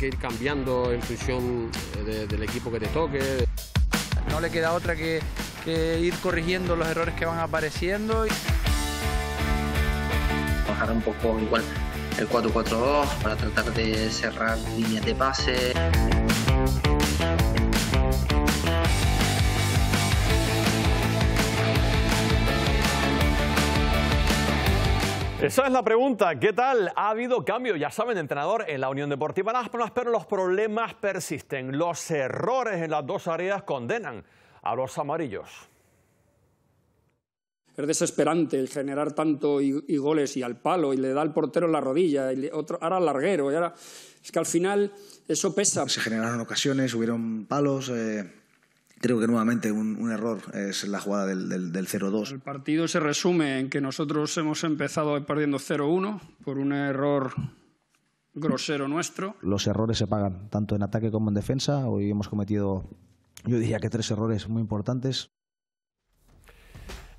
que ir cambiando en función del equipo que te toque. No le queda otra que ir corrigiendo los errores que van apareciendo. Bajar un poco igual el 4-4-2 para tratar de cerrar líneas de pase. Esa es la pregunta. ¿Qué tal? ¿Ha habido cambio? Ya saben, entrenador en la Unión Deportiva Las Palmas, pero los problemas persisten. Los errores en las dos áreas condenan a los amarillos. Es desesperante el generar tanto y goles y al palo, y le da al portero en la rodilla, y ahora al larguero. Y ahora, es que al final eso pesa. Se generaron ocasiones, hubieron palos. Creo que nuevamente un error es la jugada del 0-2. El partido se resume en que nosotros hemos empezado perdiendo 0-1 por un error grosero nuestro. Los errores se pagan, tanto en ataque como en defensa. Hoy hemos cometido, yo diría que 3 errores muy importantes.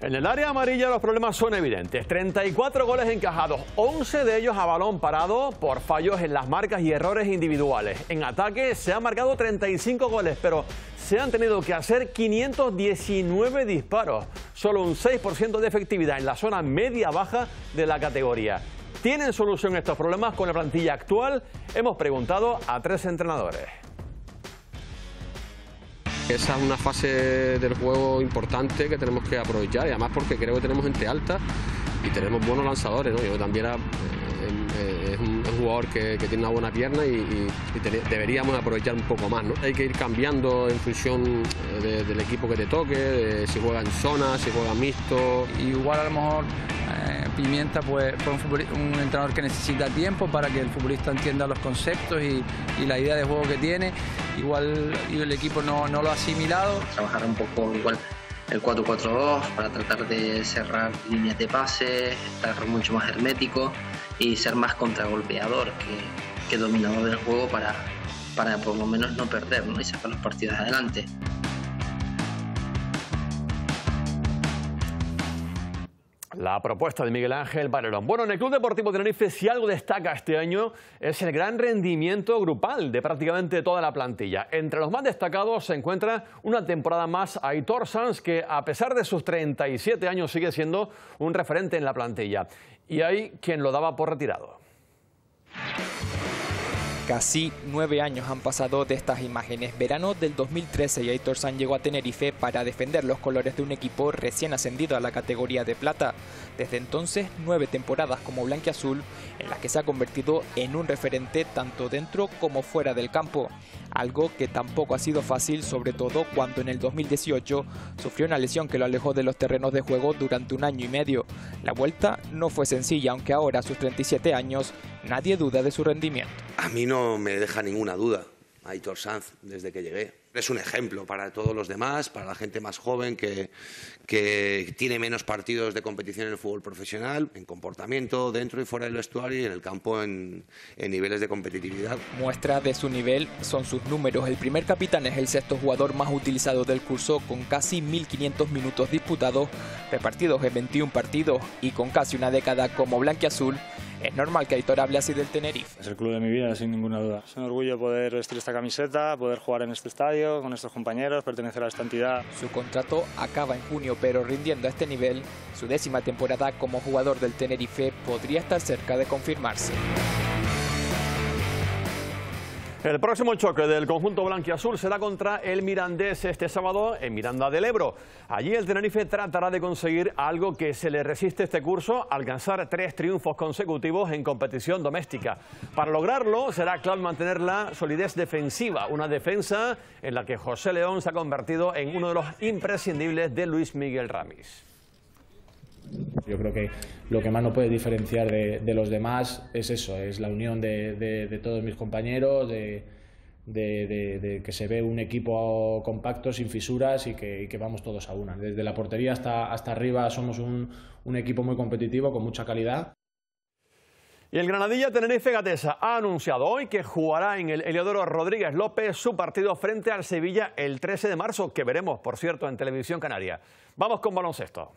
En el área amarilla los problemas son evidentes. 34 goles encajados, 11 de ellos a balón parado por fallos en las marcas y errores individuales. En ataque se han marcado 35 goles, pero se han tenido que hacer 519 disparos. Solo un 6% de efectividad en la zona media-baja de la categoría. ¿Tienen solución estos problemas con la plantilla actual? Hemos preguntado a 3 entrenadores. Esa es una fase del juego importante que tenemos que aprovechar, y además porque creo que tenemos gente alta y tenemos buenos lanzadores, ¿no? Yo también es un jugador que tiene una buena pierna y deberíamos aprovechar un poco más, ¿no? Hay que ir cambiando en función del equipo que te toque, si juega en zona, si juega mixto. Igual a lo mejor Pimienta fue un entrenador que necesita tiempo para que el futbolista entienda los conceptos y la idea de juego que tiene. Igual el equipo no lo ha asimilado. Trabajar un poco igual el 4-4-2 para tratar de cerrar líneas de pase, estar mucho más hermético y ser más contragolpeador que dominador del juego para por lo menos no perder, ¿no? Y sacar los partidos adelante. La propuesta de Miguel Ángel Valerón. Bueno, en el Club Deportivo Tenerife, si algo destaca este año, es el gran rendimiento grupal de prácticamente toda la plantilla. Entre los más destacados se encuentra una temporada más Aitor Sanz, que a pesar de sus 37 años sigue siendo un referente en la plantilla. Y hay quien lo daba por retirado. Casi 9 años han pasado de estas imágenes. Verano del 2013 y Aitor Sanz llegó a Tenerife para defender los colores de un equipo recién ascendido a la categoría de plata. Desde entonces, 9 temporadas como blanquiazul, en las que se ha convertido en un referente tanto dentro como fuera del campo. Algo que tampoco ha sido fácil, sobre todo cuando en el 2018 sufrió una lesión que lo alejó de los terrenos de juego durante un año y medio. La vuelta no fue sencilla, aunque ahora, a sus 37 años, nadie duda de su rendimiento. A mí no me deja ninguna duda Aitor Sanz desde que llegué. Es un ejemplo para todos los demás, para la gente más joven que tiene menos partidos de competición en el fútbol profesional, en comportamiento, dentro y fuera del vestuario y en el campo en niveles de competitividad. Muestra de su nivel son sus números. El primer capitán es el 6º jugador más utilizado del curso, con casi 1.500 minutos disputados, repartidos en 21 partidos, y con casi una década como blanquiazul. Es normal que Aitor hable así del Tenerife. Es el club de mi vida, sin ninguna duda. Es un orgullo poder vestir esta camiseta, poder jugar en este estadio, con estos compañeros, pertenecer a esta entidad. Su contrato acaba en junio, pero rindiendo a este nivel, su 10ª temporada como jugador del Tenerife podría estar cerca de confirmarse. El próximo choque del conjunto blanquiazul será contra el Mirandés este sábado en Miranda del Ebro. Allí el Tenerife tratará de conseguir algo que se le resiste este curso: alcanzar 3 triunfos consecutivos en competición doméstica. Para lograrlo será clave mantener la solidez defensiva, una defensa en la que José León se ha convertido en uno de los imprescindibles de Luis Miguel Ramis. Yo creo que lo que más nos puede diferenciar de los demás es eso, es la unión de todos mis compañeros, de que se ve un equipo compacto, sin fisuras, y que vamos todos a una. Desde la portería hasta arriba somos un equipo muy competitivo, con mucha calidad. Y el Granadilla Tenerife Gatesa ha anunciado hoy que jugará en el Heliodoro Rodríguez López su partido frente al Sevilla el 13 de marzo, que veremos, por cierto, en Televisión Canaria. Vamos con baloncesto.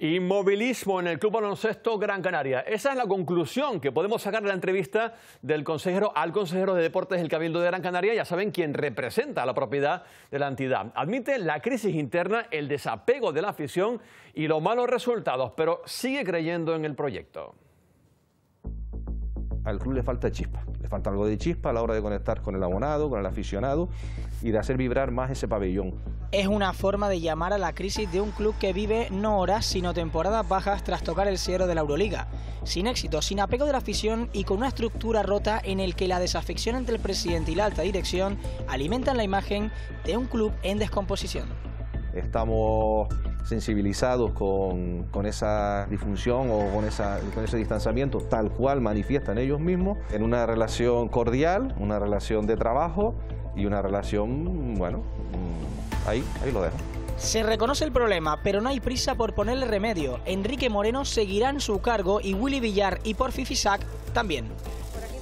Inmovilismo en el Club Baloncesto Gran Canaria. Esa es la conclusión que podemos sacar de la entrevista del consejero al consejero de Deportes del Cabildo de Gran Canaria, ya saben, quien representa la propiedad de la entidad. Admite la crisis interna, el desapego de la afición y los malos resultados, pero sigue creyendo en el proyecto. Al club le falta chispa, le falta algo de chispa a la hora de conectar con el abonado, con el aficionado y de hacer vibrar más ese pabellón. Es una forma de llamar a la crisis de un club que vive no horas sino temporadas bajas tras tocar el cierre de la Euroliga. Sin éxito, sin apego de la afición y con una estructura rota en el que la desafección entre el presidente y la alta dirección alimentan la imagen de un club en descomposición. Estamos sensibilizados con esa disfunción o con ese distanciamiento tal cual manifiestan ellos mismos, en una relación cordial, una relación de trabajo y una relación, bueno, ahí lo dejo. Se reconoce el problema, pero no hay prisa por ponerle remedio. Enrique Moreno seguirá en su cargo y Willy Villar y Porfi Fisac también.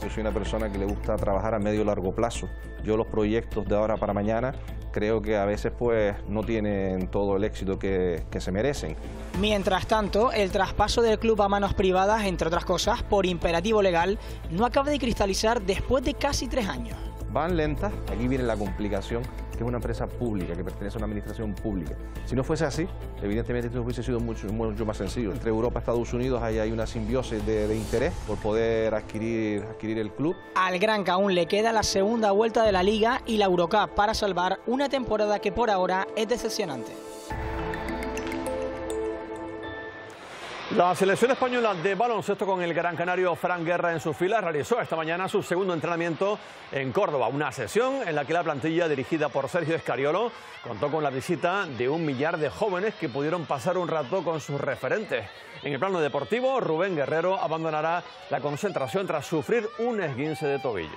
Yo soy una persona que le gusta trabajar a medio y largo plazo. Yo los proyectos de ahora para mañana creo que a veces pues no tienen todo el éxito que se merecen. Mientras tanto, el traspaso del club a manos privadas, entre otras cosas, por imperativo legal, no acaba de cristalizar después de casi 3 años. Van lentas, aquí viene la complicación, que es una empresa pública, que pertenece a una administración pública. Si no fuese así, evidentemente esto hubiese sido mucho más sencillo. Entre Europa y Estados Unidos hay una simbiosis de interés por poder adquirir el club. Al Granca aún le queda la segunda vuelta de la Liga y la Eurocup para salvar una temporada que por ahora es decepcionante. La selección española de baloncesto con el gran canario Fran Guerra en sus filas realizó esta mañana su segundo entrenamiento en Córdoba. Una sesión en la que la plantilla dirigida por Sergio Escariolo contó con la visita de 1 millar de jóvenes que pudieron pasar un rato con sus referentes. En el plano deportivo, Rubén Guerrero abandonará la concentración tras sufrir un esguince de tobillo.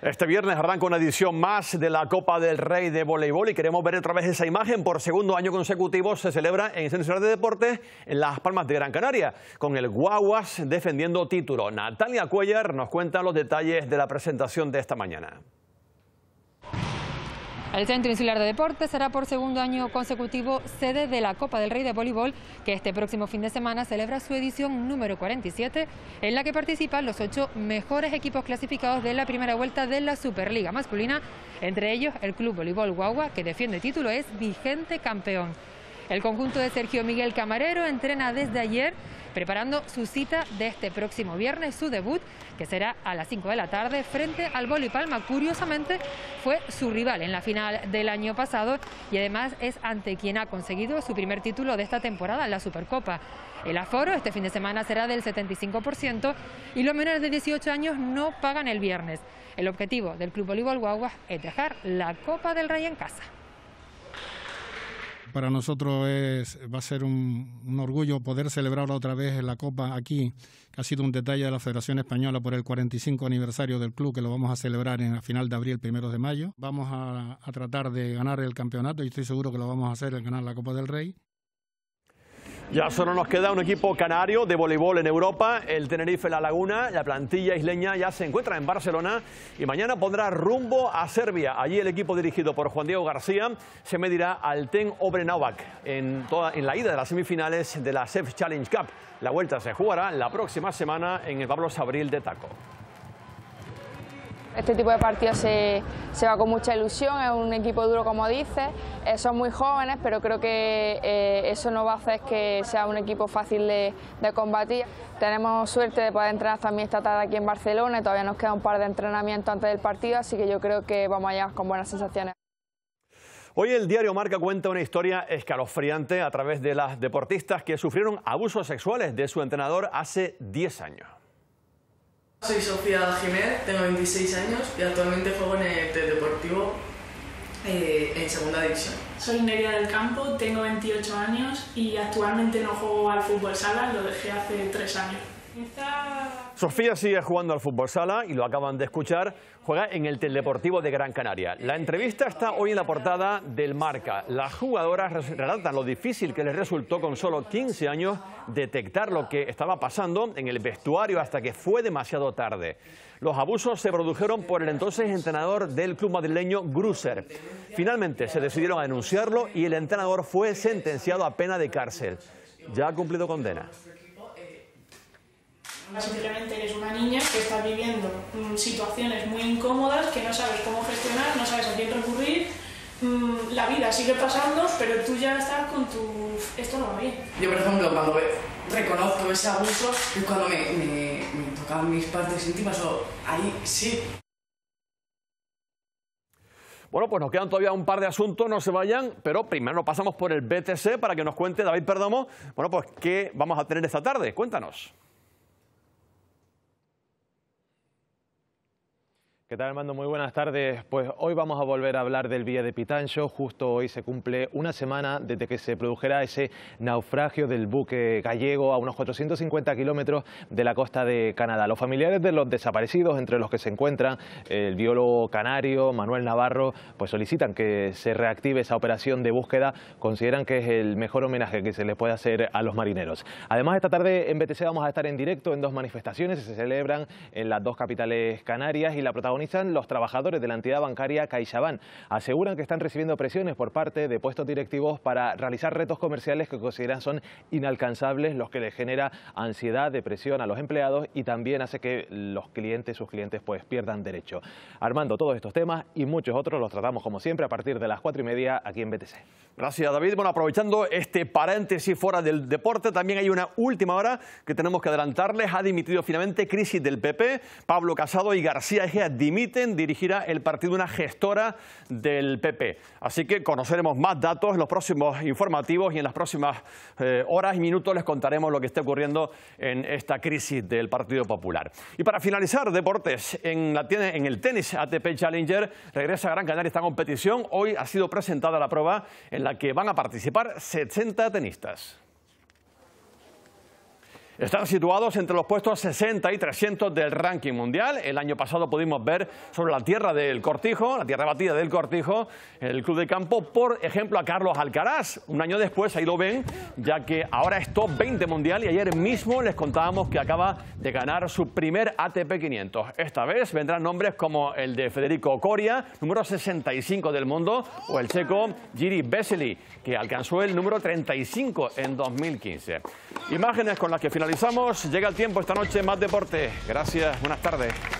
Este viernes arranca una edición más de la Copa del Rey de Voleibol y queremos ver otra vez esa imagen. Por segundo año consecutivo se celebra en el Centro Nacional de Deportes en Las Palmas de Gran Canaria, con el Guaguas defendiendo título. Natalia Cuellar nos cuenta los detalles de la presentación de esta mañana. El Centro Insular de Deportes será por segundo año consecutivo sede de la Copa del Rey de Voleibol, que este próximo fin de semana celebra su edición número 47, en la que participan los 8 mejores equipos clasificados de la primera vuelta de la Superliga masculina, entre ellos el Club Voleibol Guaguas, que defiende título, es vigente campeón. El conjunto de Sergio Miguel Camarero entrena desde ayer, preparando su cita de este próximo viernes, su debut, que será a las 5 de la tarde frente al Voli Palma. Curiosamente, fue su rival en la final del año pasado y además es ante quien ha conseguido su primer título de esta temporada en la Supercopa. El aforo este fin de semana será del 75% y los menores de 18 años no pagan el viernes. El objetivo del Club Voleibol Guaguas es dejar la Copa del Rey en casa. Para nosotros va a ser un orgullo poder celebrar otra vez la Copa aquí, que ha sido un detalle de la Federación Española por el 45 aniversario del club, que lo vamos a celebrar en la final de abril, 1 de mayo. Vamos a tratar de ganar el campeonato y estoy seguro que lo vamos a hacer, el ganar la Copa del Rey. Ya solo nos queda un equipo canario de voleibol en Europa, el Tenerife La Laguna. La plantilla isleña ya se encuentra en Barcelona y mañana pondrá rumbo a Serbia. Allí el equipo dirigido por Juan Diego García se medirá al Ten Obrenovac en la ida de las semifinales de la CEV Challenge Cup. La vuelta se jugará la próxima semana en el Pablo Abril de Taco. Este tipo de partidos se va con mucha ilusión, es un equipo duro como dices, son muy jóvenes, pero creo que eso no va a hacer que sea un equipo fácil de combatir. Tenemos suerte de poder entrenar también esta tarde aquí en Barcelona, todavía nos queda un par de entrenamientos antes del partido, así que yo creo que vamos a llegar con buenas sensaciones. Hoy el diario Marca cuenta una historia escalofriante a través de las deportistas que sufrieron abusos sexuales de su entrenador hace 10 años. Soy Sofía Jiménez, tengo 26 años y actualmente juego en el Teledeportivo en segunda división. Soy Nerea del Campo, tengo 28 años y actualmente no juego al fútbol sala, lo dejé hace 3 años. Sofía sigue jugando al fútbol sala y lo acaban de escuchar. Juega en el Teledeportivo de Gran Canaria. La entrevista está hoy en la portada del Marca. Las jugadoras relatan lo difícil que les resultó con solo 15 años detectar lo que estaba pasando en el vestuario hasta que fue demasiado tarde. Los abusos se produjeron por el entonces entrenador del club madrileño Grüsser. Finalmente se decidieron a denunciarlo y el entrenador fue sentenciado a pena de cárcel. Ya ha cumplido condena. Simplemente eres una niña que está viviendo situaciones muy incómodas, que no sabes cómo gestionar, no sabes a quién recurrir. La vida sigue pasando, pero tú ya estás con tu... esto no va bien. Yo, por ejemplo, cuando reconozco ese abuso, es cuando me tocan mis partes íntimas, o ahí sí. Bueno, pues nos quedan todavía un par de asuntos, no se vayan, pero primero nos pasamos por el BTC para que nos cuente David Perdomo, bueno, pues qué vamos a tener esta tarde, cuéntanos. ¿Qué tal, Armando? Muy buenas tardes. Pues hoy vamos a volver a hablar del Vía de Pitancho. Justo hoy se cumple una semana desde que se produjera ese naufragio del buque gallego a unos 450 kilómetros de la costa de Canadá. Los familiares de los desaparecidos, entre los que se encuentran el biólogo canario Manuel Navarro, pues solicitan que se reactive esa operación de búsqueda. Consideran que es el mejor homenaje que se les puede hacer a los marineros. Además, esta tarde en BTC vamos a estar en directo en dos manifestaciones que se celebran en las dos capitales canarias y la protagonista los trabajadores de la entidad bancaria CaixaBank. Aseguran que están recibiendo presiones por parte de puestos directivos para realizar retos comerciales que consideran son inalcanzables, los que les genera ansiedad, depresión a los empleados y también hace que los clientes, sus clientes, pues pierdan derecho. Armando, todos estos temas y muchos otros los tratamos como siempre a partir de las 4:30 aquí en BTC. Gracias, David. Bueno, aprovechando este paréntesis fuera del deporte, también hay una última hora que tenemos que adelantarles. Ha dimitido finalmente Crisis del PP, Pablo Casado y García Egea dirigirá el partido una gestora del PP. Así que conoceremos más datos en los próximos informativos y en las próximas horas y minutos les contaremos lo que está ocurriendo en esta crisis del Partido Popular. Y para finalizar, deportes, en el tenis ATP Challenger regresa a Gran Canaria esta competición. Hoy ha sido presentada la prueba en la que van a participar 60 tenistas. Están situados entre los puestos 60 y 300 del ranking mundial. El año pasado pudimos ver sobre la tierra del Cortijo, la tierra batida del Cortijo, el club de campo, por ejemplo, a Carlos Alcaraz. Un año después, ahí lo ven, ya que ahora es top 20 mundial y ayer mismo les contábamos que acaba de ganar su primer ATP 500. Esta vez vendrán nombres como el de Federico Coria, número 65 del mundo, o el checo Jiří Veselý, que alcanzó el número 35 en 2015. Imágenes con las que finalizamos. Llega el tiempo esta noche, más deporte. Gracias, buenas tardes.